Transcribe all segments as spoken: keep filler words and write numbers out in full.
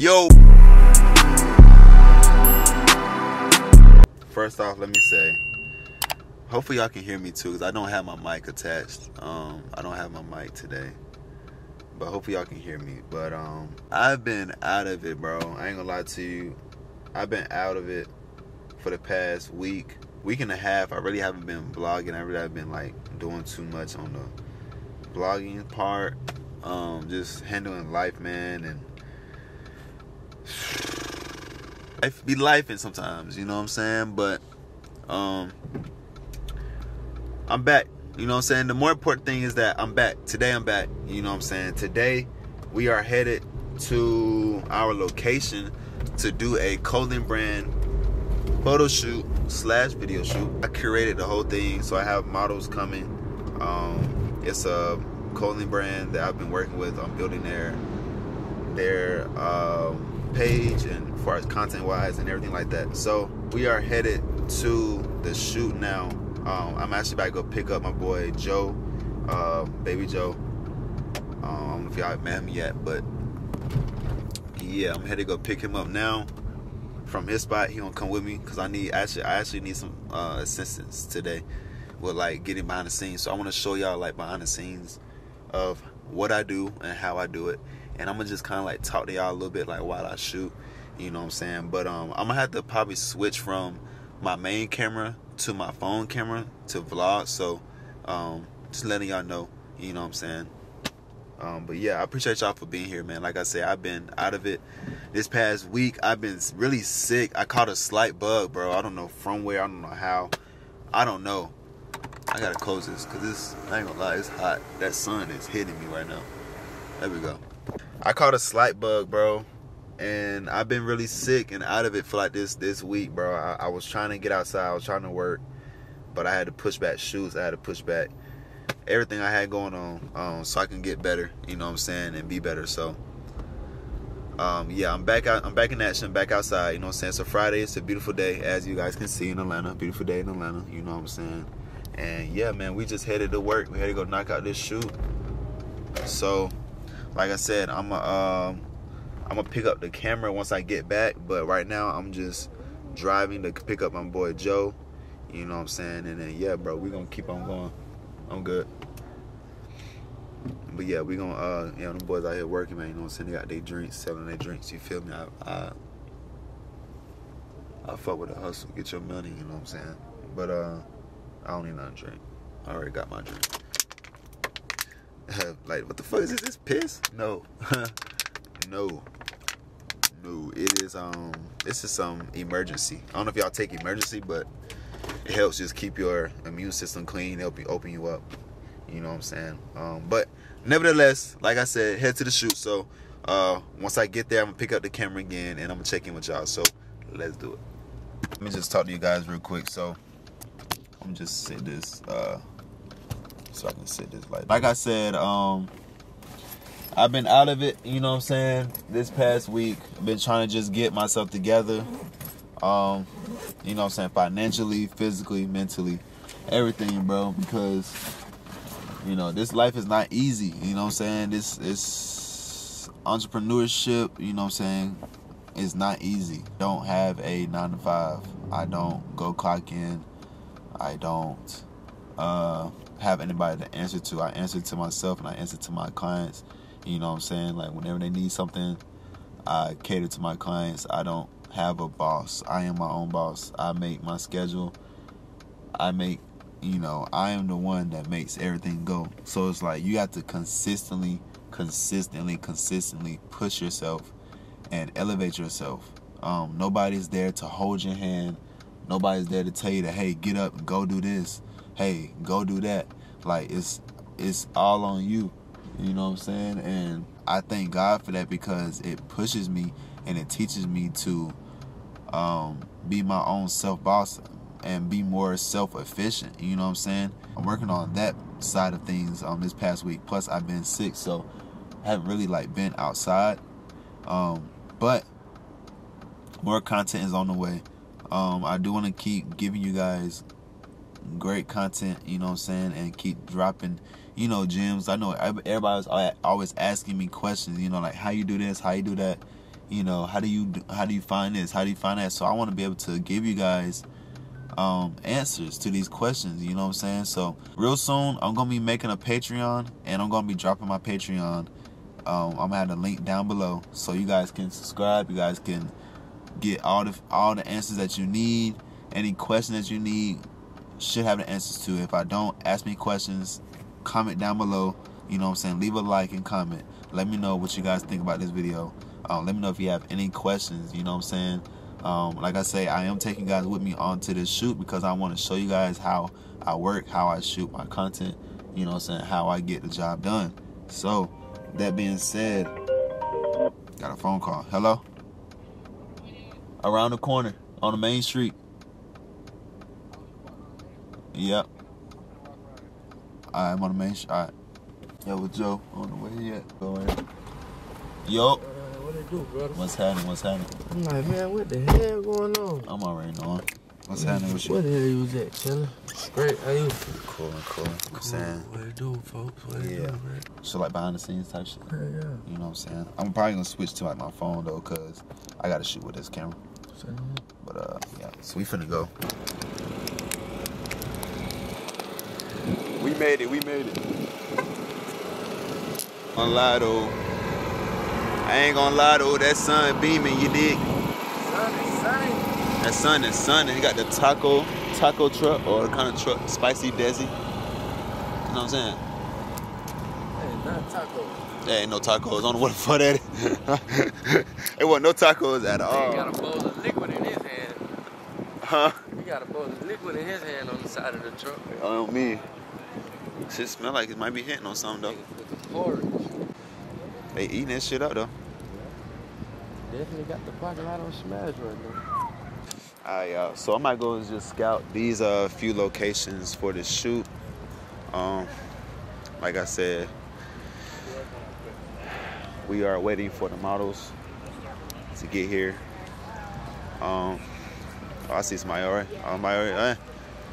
Yo. First off, let me say, hopefully y'all can hear me too, because I don't have my mic attached. Um, I don't have my mic today, but hopefully y'all can hear me. But um, I've been out of it, bro. I ain't gonna lie to you. I've been out of it for the past week, week and a half. I really haven't been vlogging. I really haven't been like doing too much on the vlogging part. Um, just handling life, man, and life be lifing sometimes, you know what I'm saying? But um, I'm back, you know what I'm saying? The more important thing is that I'm back. Today I'm back, you know what I'm saying? Today we are headed to our location to do a Colin brand photo shoot slash video shoot. I curated the whole thing, so I have models coming. Um, it's a Colin brand that I've been working with. I'm building their their um, page and as far as content wise and everything like that. So we are headed to the shoot now. Um, I'm actually about to go pick up my boy Joe, uh, baby Joe. Um, I don't know if y'all haven't met him yet, but yeah, I'm headed to go pick him up now from his spot. He gonna come with me because I need actually I actually need some uh, assistance today with like getting behind the scenes. So I want to show y'all like behind the scenes of what I do and how I do it, and I'm gonna just kind of like talk to y'all a little bit like while I shoot, you know what I'm saying? But um, I'm gonna have to probably switch from my main camera to my phone camera to vlog, so um, just letting y'all know, you know what I'm saying? Um, but yeah, I appreciate y'all for being here, man. Like I said, I've been out of it this past week. I've been really sick. I caught a slight bug, bro. I don't know from where, I don't know how, I don't know. I gotta close this because this, I ain't gonna lie, it's hot. That sun is hitting me right now. There we go. I caught a slight bug, bro, and I've been really sick and out of it for like this this week, bro. I, I was trying to get outside, I was trying to work, but I had to push back shoots, I had to push back everything I had going on, um, so I can get better, you know what I'm saying, and be better. So um, yeah, I'm back out, I'm back in action, back outside, you know what I'm saying? So Friday, it's a beautiful day, as you guys can see in Atlanta, beautiful day in Atlanta, you know what I'm saying? And yeah, man, we just headed to work. We had to go knock out this shoot. So, like I said, I'm gonna um, I'm gonna pick up the camera once I get back. But right now, I'm just driving to pick up my boy Joe. You know what I'm saying? And then yeah, bro, we gonna keep on going. I'm good. But yeah, we gonna uh, you know, them boys out here working, man. You know what I'm saying? They got their drinks, selling their drinks. You feel me? I I, I fuck with the hustle. Get your money. You know what I'm saying? But uh. I don't need nothing to drink. I already got my drink. Like, what the fuck is this? This piss? No. no. No. It is, um, this is some emergency. I don't know if y'all take emergency, but it helps just keep your immune system clean, help you open you up. You know what I'm saying? Um, but nevertheless, like I said, head to the shoot. So uh, once I get there, I'm going to pick up the camera again and I'm going to check in with y'all. So let's do it. Let me just talk to you guys real quick. So. I'm just sit this uh, so I can sit this like like I said, um, I've been out of it, you know what I'm saying, this past week. I've been trying to just get myself together, um, you know what I'm saying, financially, physically, mentally, everything, bro, because, you know, this life is not easy, you know what I'm saying? This is entrepreneurship, you know what I'm saying, it's not easy. I don't have a nine to five. I don't go clock in. I don't uh, have anybody to answer to. I answer to myself and I answer to my clients. You know what I'm saying? Like, whenever they need something, I cater to my clients. I don't have a boss. I am my own boss. I make my schedule. I make, you know, I am the one that makes everything go. So it's like you have to consistently, consistently, consistently push yourself and elevate yourself. Um, nobody's there to hold your hand. Nobody's there to tell you that, hey, get up, go do this. Hey, go do that. Like, it's it's all on you. You know what I'm saying? And I thank God for that because it pushes me and it teaches me to um, be my own self-boss and be more self-efficient. You know what I'm saying? I'm working on that side of things um, this past week. Plus, I've been sick, so I haven't really, like, been outside. Um, but more content is on the way. Um, I do want to keep giving you guys great content, you know what I'm saying, and keep dropping, you know, gems. I know everybody's always asking me questions, you know, like how you do this, how you do that, you know, how do you how do you find this? How do you find that? So I want to be able to give you guys um, answers to these questions. You know what I'm saying? So real soon, I'm gonna be making a Patreon, and I'm gonna be dropping my Patreon. Um, I'm gonna have the link down below, so you guys can subscribe. You guys can get all the all the answers that you need. Any question that you need, should have the answers to. If I don't, ask me questions. Comment down below. You know what I'm saying? Leave a like and comment. Let me know what you guys think about this video. Um, let me know if you have any questions. You know what I'm saying? Um, like I say, I am taking you guys with me onto this shoot because I want to show you guys how I work, how I shoot my content. You know what I'm saying? How I get the job done. So, that being said, got a phone call. Hello? Around the corner on the main street. Yep. Alright, I'm on the main street. Alright. Yo, with Joe on the way yet? Go ahead. Yo. Uh, what it do, brother? What's happening? What's happening? I'm like, man, what the hell going on? I'm already knowing. What's yeah. happening with you? What the hell you was at, chillin'? Great, how you? Cool, cool. I'm cool. saying. What it do, folks? What it yeah. do, man? So, like, behind the scenes type shit. Yeah, yeah. You know what I'm saying? I'm probably gonna switch to, like, my phone, though, because I gotta shoot with this camera. Same. But, uh, yeah. So, we finna go. We made it, we made it. Gonna lie though. I ain't gonna lie though, that sun beaming, you dig? Sun is sunny. That sun is sunny. You got the taco, taco truck or the kind of truck, spicy desi. You know what I'm saying? That ain't not tacos. That ain't no tacos. I don't know what the fuck that is. There wasn't no tacos at all. He got a bowl of liquid in his hand. Huh? He got a bowl of liquid in his hand on the side of the truck. Oh, me. Shit smell like it might be hitting on something though. They eating that shit up though. Definitely got the parking lot on smash right now. Alright y'all, so I might go and just scout these uh, few locations for the shoot. Um, like I said, we are waiting for the models to get here. Um, oh, I see Mayori. Oh, Mayori, uh,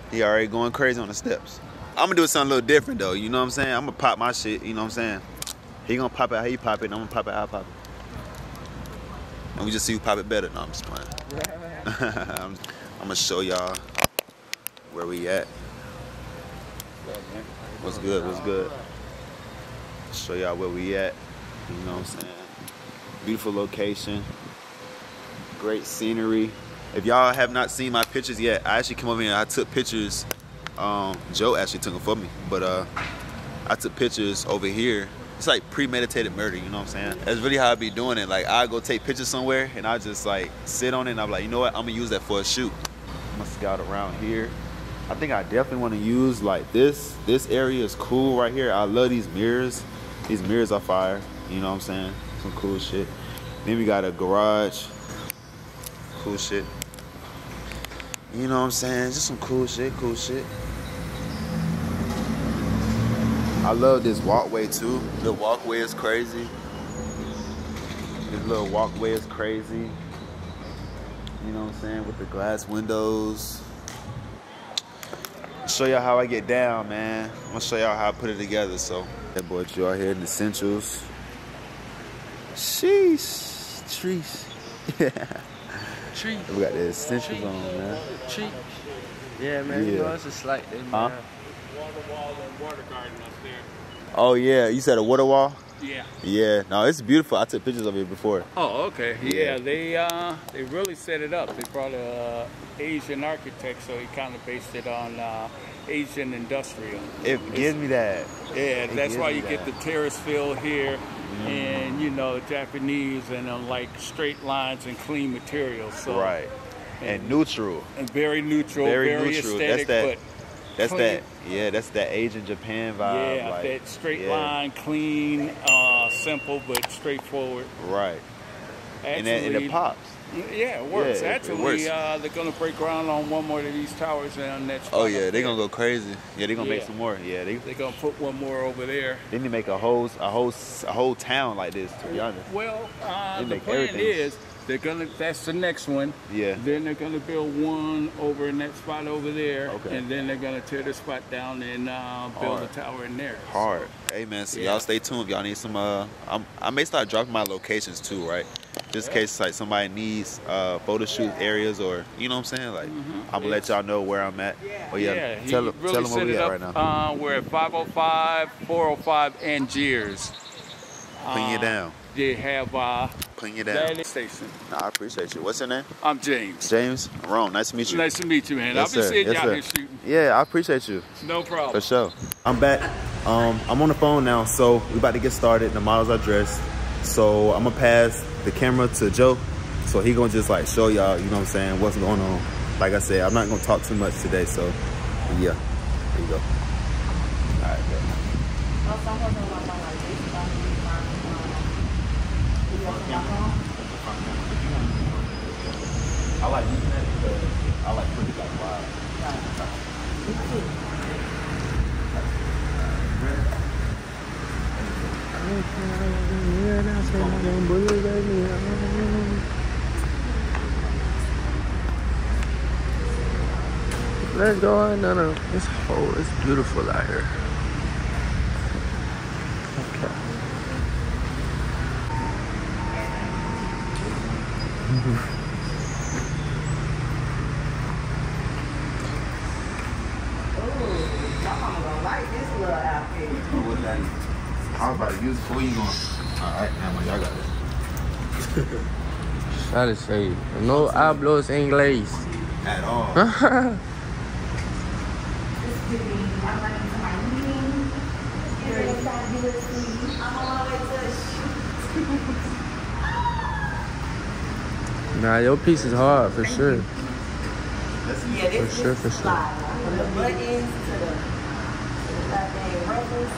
he already going crazy on the steps. I'm gonna do something a little different though, you know what I'm saying? I'm gonna pop my shit, you know what I'm saying? He gonna pop it how you pop it, and I'm gonna pop it how I pop it. And we just see who pop it better. No, I'm just playing. I'm, I'm gonna show y'all where we at. What's good, what's good? Show y'all where we at, you know what I'm saying? Beautiful location, great scenery. If y'all have not seen my pictures yet, I actually came over here and I took pictures. Um, Joe actually took them for me, but uh, I took pictures over here. It's like premeditated murder, you know what I'm saying? That's really how I be doing it. Like, I go take pictures somewhere and I just like sit on it and I'm like, you know what? I'm gonna use that for a shoot. I'm gonna scout around here. I think I definitely want to use like this. This area is cool right here. I love these mirrors. These mirrors are fire, you know what I'm saying? Some cool shit. Then we got a garage. Cool shit. You know what I'm saying? Just some cool shit, cool shit. I love this walkway too. The walkway is crazy. This little walkway is crazy. You know what I'm saying? With the glass windows. I'll show y'all how I get down, man. I'm gonna show y'all how I put it together, so. That boy Joe out here in the essentials. Sheesh, trees. Yeah. Treat. We got the essentials on, man. Treat. Yeah, man, yeah. You know, it's just like that, man. Huh? Water wall and water garden up there. Oh, yeah. You said a water wall? Yeah. Yeah. No, it's beautiful. I took pictures of it before. Oh, okay. Yeah, yeah they uh, they really set it up. They brought a uh, Asian architect, so he kind of based it on uh, Asian industrial. It it's, gives me that. Yeah, it that's why you that. get the terrace feel here. Mm. And, you know, Japanese and uh, like straight lines and clean materials. So, right. And, and neutral. And very neutral. Very, very neutral. Aesthetic. That's that. That's clean. that. Yeah, that's that Asian Japan vibe. Yeah, like, that straight yeah. line, clean, uh, simple, but straightforward. Right. Actually, and, that, and it pops. Yeah, it works. Yeah, Actually, it works. Uh, they're going to break ground on one more of these towers and that's. Oh, yeah, they're going to go crazy. Yeah, they're going to yeah. make some more. Yeah, they're they going to put one more over there. They need to make a whole, a whole, a whole town like this, to be honest. Well, uh, the plan everything. is they're going to, that's the next one. Yeah. Then they're going to build one over in that spot over there. Okay. And then they're going to tear the spot down and uh, build Hard. a tower in there. Hard. So, hey, man, so yeah. y'all stay tuned. Y'all need some, uh, I'm, I may start dropping my locations too, right? just in case like somebody needs uh, photo shoot areas or you know what I'm saying. Like mm-hmm. I'm gonna let y'all know where I'm at. But yeah, yeah tell, them, really tell them where we at right now. Uh, we're at five oh five, four oh five Angiers. Clean you down. They have uh clean you down station. Nah, I appreciate you. What's your name? I'm James. James? I'm Rome. Nice to meet you. Nice to meet you, man. Yes, I've been seeing y'all here shooting. Yeah, I appreciate you. No problem. For sure. I'm back. Um I'm on the phone now, so we're about to get started. The models are dressed. So I'm gonna pass the camera to Joe. So he gonna just like show y'all, you know what I'm saying, what's going on. Like I said, I'm not gonna talk too much today, so yeah. There you go. Alright, good. I like using that because I like pretty like wild. Let's go. No, no. It's oh, it's beautiful out here. Where you going? Alright, y'all got it. Try to say, no hablos inglés. At all. Nah, your piece is hard, for sure. Yeah, this for sure, for sure. From the buttons to the, to the goddamn reference.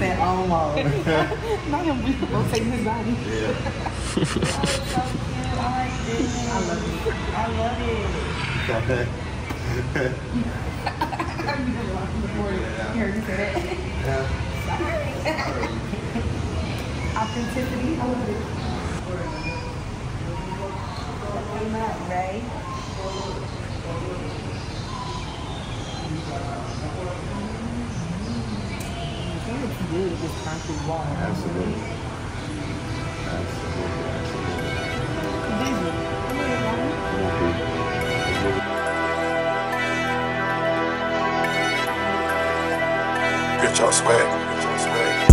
Said almost. Damn, we rotating his body. Yeah. I love it. I love it. I've been walking before you heard me say that. Yeah. Authenticity. I love it. Why not, right? It's good, it's concrete wall. Absolutely. Absolutely. Absolutely. Get your swag. Get your swag. Get your swag.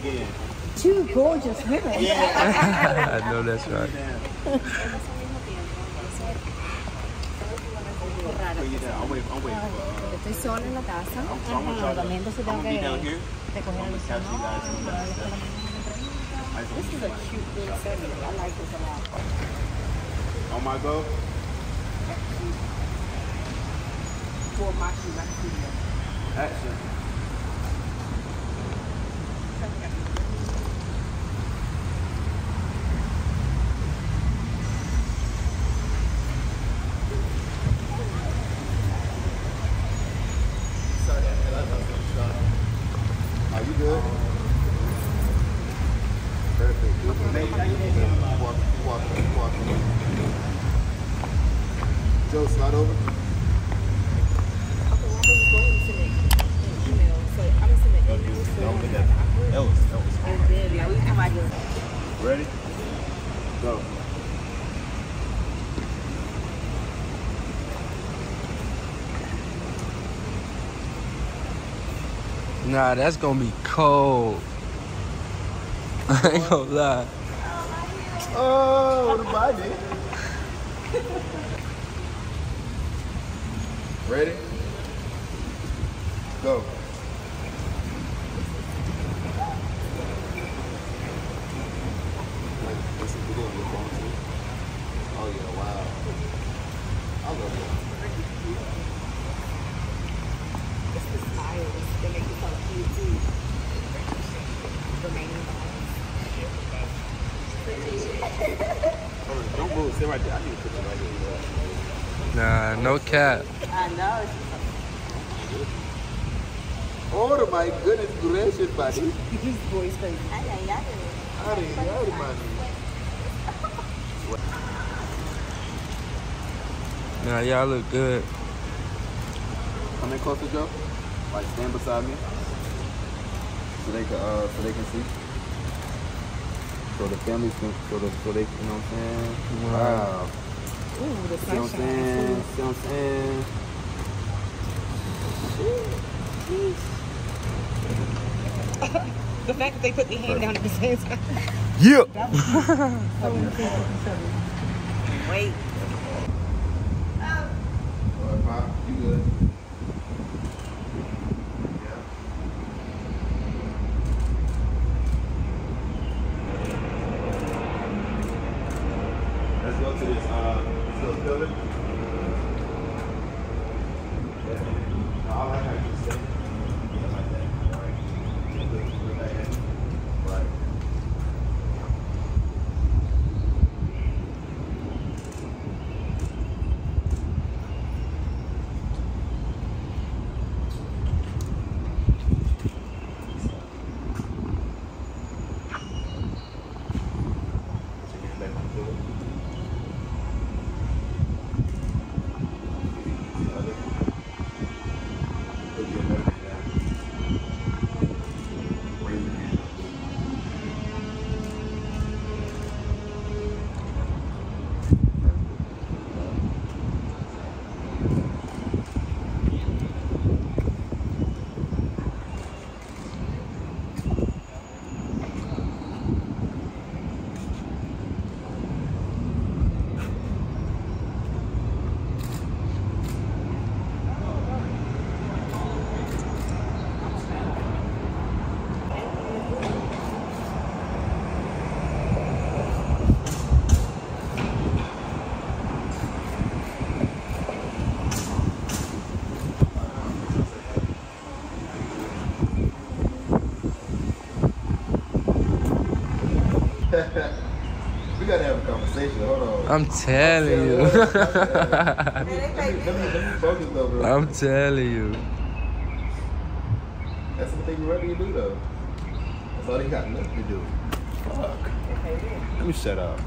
again. Two gorgeous women. Yeah. I know that's right. Estoy sola en la casa. El rodamiento se tengo que recoger el sonado. This is a cute little segment. I like this a lot. On my go? For my shoes, I can see you. Action. Nah, that's gonna be cold. I ain't gonna lie. Oh, the body. Ready? Go. Oh yeah, wow. I love it. They make you feel like you do remaining balls. Don't move, stay right there. I need to put you right here. Nah, no cap. I know. Oh my goodness gracious, buddy. His voice crazy. I know, y'all do. I didn't know, buddy. Nah, y'all look good. Come in closer, Joe. Like stand beside me, so they can uh, so they can see, so the families can, so the, so they, you know what I'm saying? Wow. Ooh, the sunshine. See what I'm saying? See what I'm saying? The fact that they put their hand down at the same time. Yeah. That was so wait. All right, Pop, you good? I'm telling you. I'm telling you. That's what they ready to do though. That's all they got nothing to do. Fuck. Let me shut up.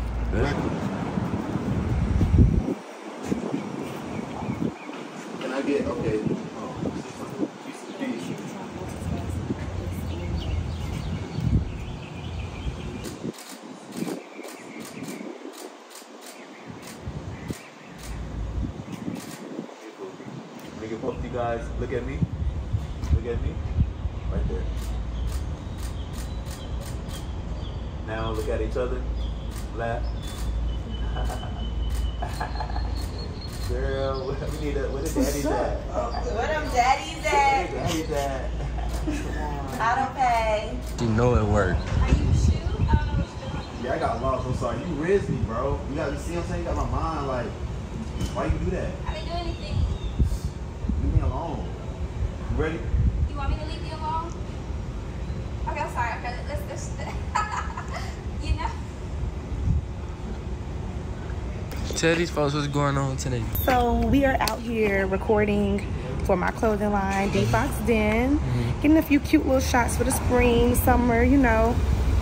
Can I get okay? Guys, look at me. Look at me. Right there. down, look at each other, laugh. Girl, we need a, what is daddy's at? What am daddy's at? Daddy's at? Auto pay. You know it worked. Yeah, I got lost. I'm sorry. You rizzed me, bro. You got to see what I'm saying? You got my mind like, why you do that? I didn't do anything. Leave me alone. You ready? You want me to leave you alone? Okay, I'm sorry. Okay, let's just... you know? Tell these folks what's going on today. So we are out here recording for my clothing line, Day Fox Den. Mm-hmm. Getting a few cute little shots for the spring, summer, you know.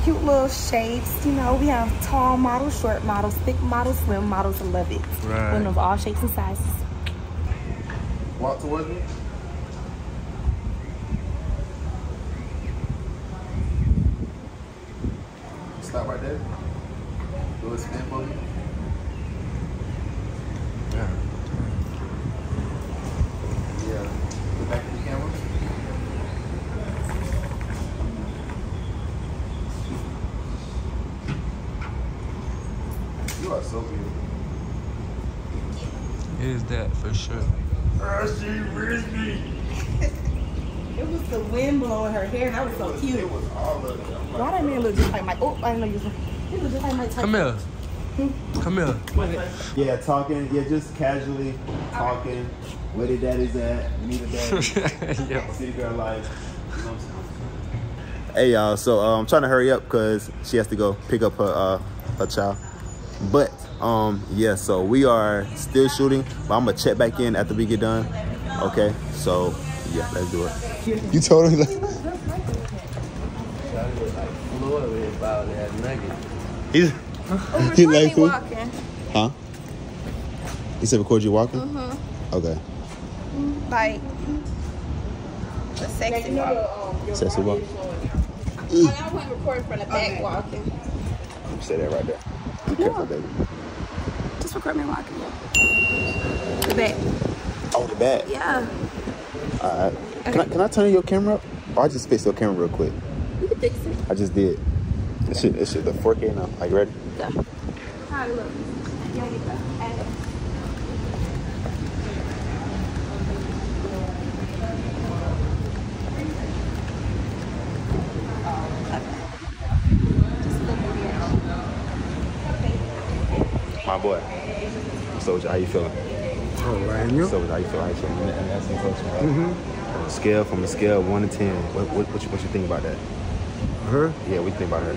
Cute little shapes, you know, we have tall models, short models, thick models, slim models, I love it. Right. Women of all shapes and sizes. Walk towards me. Stop right there. Do a little spin for me. Yeah. Yeah. Look back at the camera. You are so beautiful. It is that for sure. Oh, she rizzed me. It was the wind blowing her hair, and that was so cute. It was all of it. Like, why that man look just like Mike? Oh, I didn't know you was like, he was just like Mike. Come here. Hmm? Come here. Yeah, talking. Yeah, just casually talking. Where did daddy's at? Meet a daddy. Yeah. City girl life. You know what I'm saying? Hey, y'all. So uh, I'm trying to hurry up because she has to go pick up her, uh, her child. But um yeah, so we are still shooting, but I'm gonna check back in after we get done. Okay, so yeah, let's do it. You told him like he's he like who? Huh? He said record you walking? Mm-hmm. Okay. Like a sexy walk. Sexy walk. I wouldn't record from the back walking. You say that right there. Be careful, baby. Just record me walking. The back. Oh, the back? Yeah. All right. Okay. Can I, can I turn your camera up? Or I just fix your camera real quick. You can fix it. I just did. This shit, this shit, the four K now. Are you ready? Yeah. How do you look? Yeah, you go. Add it. My boy, soldier, how you feeling? All right, and you? Soldier, how you feeling? How you feeling? And that's the question. Mm-hmm. Scale from a scale one to ten. What what what you, what you think about that? Her? Yeah, what you think about her?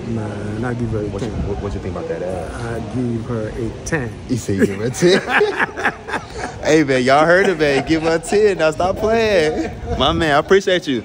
Nah, I give her a what ten. You, what, what you think about that ass? I give her a ten. You say you give her a ten? Hey man, y'all heard it, man. Give her a ten. Now stop playing, my man. I appreciate you.